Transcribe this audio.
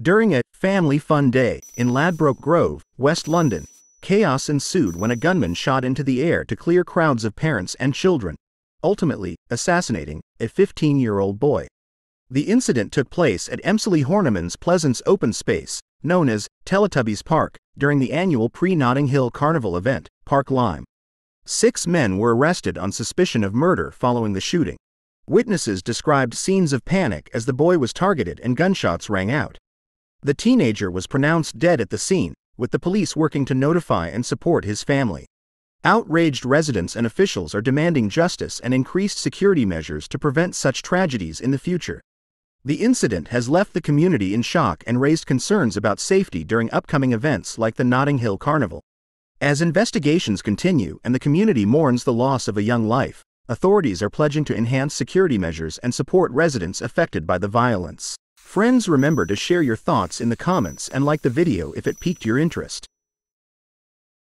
During a family fun day in Ladbroke Grove, West London, chaos ensued when a gunman shot into the air to clear crowds of parents and children, ultimately assassinating a 15-year-old boy. The incident took place at Emsley Horniman's Pleasance Open Space, known as Teletubbies Park, during the annual pre-Notting Hill Carnival event, Park Lime. 6 men were arrested on suspicion of murder following the shooting. Witnesses described scenes of panic as the boy was targeted and gunshots rang out. The teenager was pronounced dead at the scene, with the police working to notify and support his family. Outraged residents and officials are demanding justice and increased security measures to prevent such tragedies in the future. The incident has left the community in shock and raised concerns about safety during upcoming events like the Notting Hill Carnival. As investigations continue and the community mourns the loss of a young life, authorities are pledging to enhance security measures and support residents affected by the violence. Friends, remember to share your thoughts in the comments and like the video if it piqued your interest.